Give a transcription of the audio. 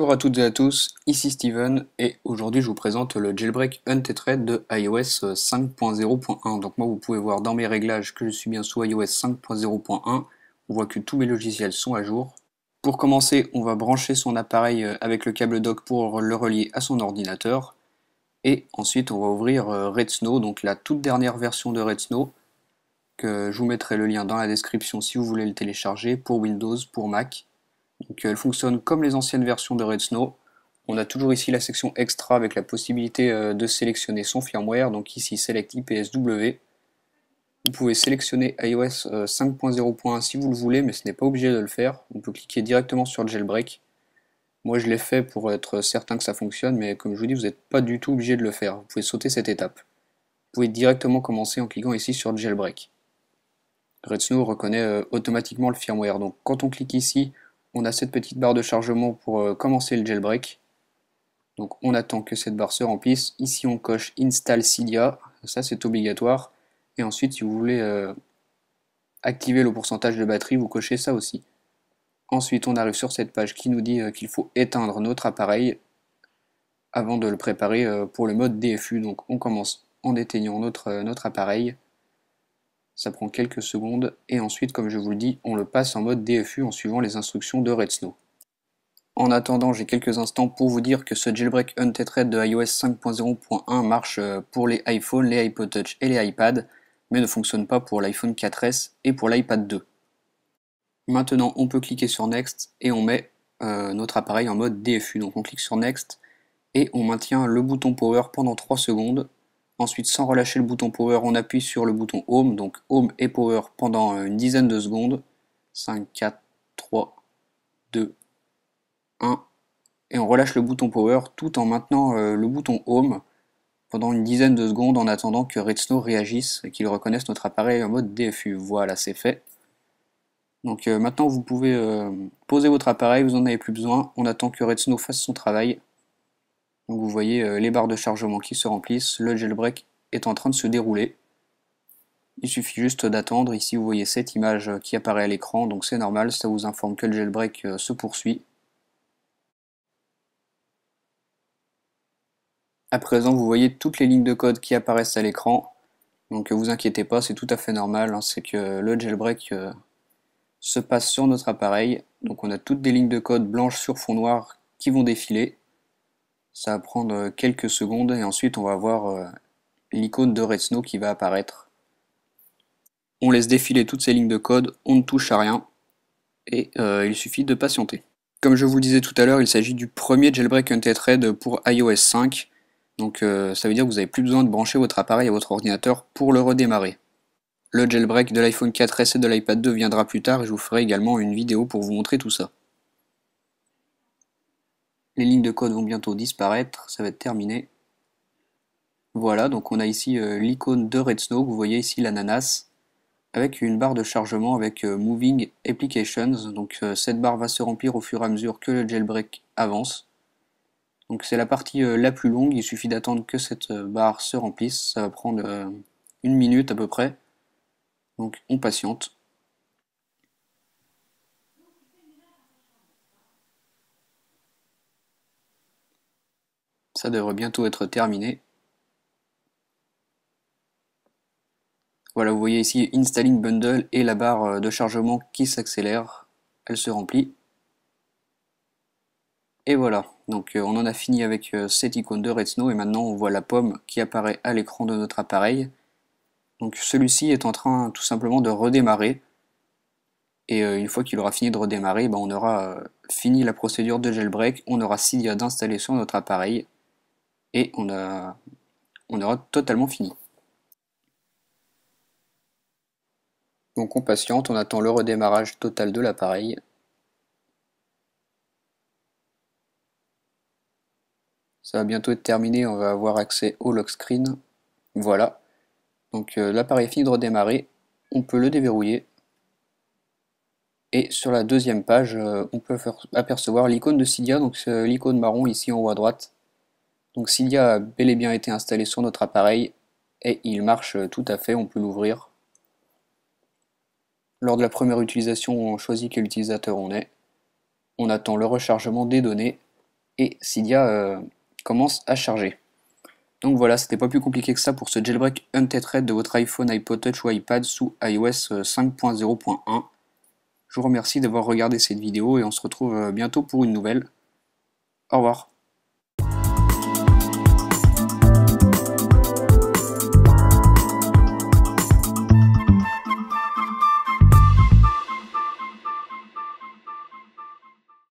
Bonjour à toutes et à tous, ici Steven, et aujourd'hui je vous présente le jailbreak untethered de iOS 5.0.1. Donc moi vous pouvez voir dans mes réglages que je suis bien sous iOS 5.0.1, on voit que tous mes logiciels sont à jour. Pour commencer, on va brancher son appareil avec le câble dock pour le relier à son ordinateur, et ensuite on va ouvrir redsn0w, donc la toute dernière version de redsn0w, que je vous mettrai le lien dans la description si vous voulez le télécharger, pour Windows, pour Mac. Donc elle fonctionne comme les anciennes versions de redsn0w. On a toujours ici la section extra avec la possibilité de sélectionner son firmware, donc ici Select IPSW. Vous pouvez sélectionner iOS 5.0.1 si vous le voulez, mais ce n'est pas obligé de le faire. On peut cliquer directement sur Jailbreak. Moi je l'ai fait pour être certain que ça fonctionne, mais comme je vous dis, vous n'êtes pas du tout obligé de le faire. Vous pouvez sauter cette étape. Vous pouvez directement commencer en cliquant ici sur Jailbreak. redsn0w reconnaît automatiquement le firmware, donc quand on clique ici, on a cette petite barre de chargement pour commencer le jailbreak. Donc on attend que cette barre se remplisse. Ici on coche Install Cydia, ça c'est obligatoire. Et ensuite si vous voulez activer le pourcentage de batterie, vous cochez ça aussi. Ensuite on arrive sur cette page qui nous dit qu'il faut éteindre notre appareil avant de le préparer pour le mode DFU. Donc on commence en éteignant notre appareil. Ça prend quelques secondes, et ensuite, comme je vous le dis, on le passe en mode DFU en suivant les instructions de redsn0w. En attendant, j'ai quelques instants pour vous dire que ce jailbreak untethered de iOS 5.0.1 marche pour les iPhones, les iPod Touch et les iPads, mais ne fonctionne pas pour l'iPhone 4S et pour l'iPad 2. Maintenant, on peut cliquer sur Next, et on met notre appareil en mode DFU. Donc on clique sur Next, et on maintient le bouton Power pendant 3 secondes. Ensuite, sans relâcher le bouton Power, on appuie sur le bouton Home, donc Home et Power pendant une dizaine de secondes. 5, 4, 3, 2, 1. Et on relâche le bouton Power tout en maintenant le bouton Home pendant une dizaine de secondes en attendant que redsn0w réagisse et qu'il reconnaisse notre appareil en mode DFU. Voilà, c'est fait. Donc maintenant, vous pouvez poser votre appareil, vous n'en avez plus besoin. On attend que redsn0w fasse son travail. Donc vous voyez les barres de chargement qui se remplissent, le jailbreak est en train de se dérouler. Il suffit juste d'attendre, ici vous voyez cette image qui apparaît à l'écran, donc c'est normal, ça vous informe que le jailbreak se poursuit. À présent vous voyez toutes les lignes de code qui apparaissent à l'écran, donc ne vous inquiétez pas, c'est tout à fait normal, hein, c'est que le jailbreak se passe sur notre appareil. Donc on a toutes des lignes de code blanches sur fond noir qui vont défiler. Ça va prendre quelques secondes et ensuite on va voir l'icône de redsn0w qui va apparaître. On laisse défiler toutes ces lignes de code, on ne touche à rien et il suffit de patienter. Comme je vous le disais tout à l'heure, il s'agit du premier jailbreak untethered pour iOS 5. Donc ça veut dire que vous n'avez plus besoin de brancher votre appareil à votre ordinateur pour le redémarrer. Le jailbreak de l'iPhone 4S et de l'iPad 2 viendra plus tard et je vous ferai également une vidéo pour vous montrer tout ça. Les lignes de code vont bientôt disparaître, ça va être terminé. Voilà, donc on a ici l'icône de redsn0w, vous voyez ici l'ananas, avec une barre de chargement avec Moving Applications. Donc cette barre va se remplir au fur et à mesure que le jailbreak avance. Donc c'est la partie la plus longue, il suffit d'attendre que cette barre se remplisse, ça va prendre une minute à peu près. Donc on patiente. Ça devrait bientôt être terminé. Voilà, vous voyez ici Installing Bundle et la barre de chargement qui s'accélère. Elle se remplit. Et voilà, donc on en a fini avec cette icône de redsn0w et maintenant on voit la pomme qui apparaît à l'écran de notre appareil. Donc celui-ci est en train tout simplement de redémarrer. Et une fois qu'il aura fini de redémarrer, ben, on aura fini la procédure de jailbreak, on aura Cydia d'installer sur notre appareil. Et on aura totalement fini. Donc on patiente, on attend le redémarrage total de l'appareil. Ça va bientôt être terminé, on va avoir accès au lock screen. Voilà. Donc l'appareil est fini de redémarrer, on peut le déverrouiller. Et sur la deuxième page, on peut apercevoir l'icône de Cydia, donc l'icône marron ici en haut à droite. Donc Cydia a bel et bien été installé sur notre appareil et il marche tout à fait, on peut l'ouvrir. Lors de la première utilisation, on choisit quel utilisateur on est. On attend le rechargement des données et Cydia commence à charger. Donc voilà, c'était pas plus compliqué que ça pour ce jailbreak untethered de votre iPhone, iPod Touch ou iPad sous iOS 5.0.1. Je vous remercie d'avoir regardé cette vidéo et on se retrouve bientôt pour une nouvelle. Au revoir.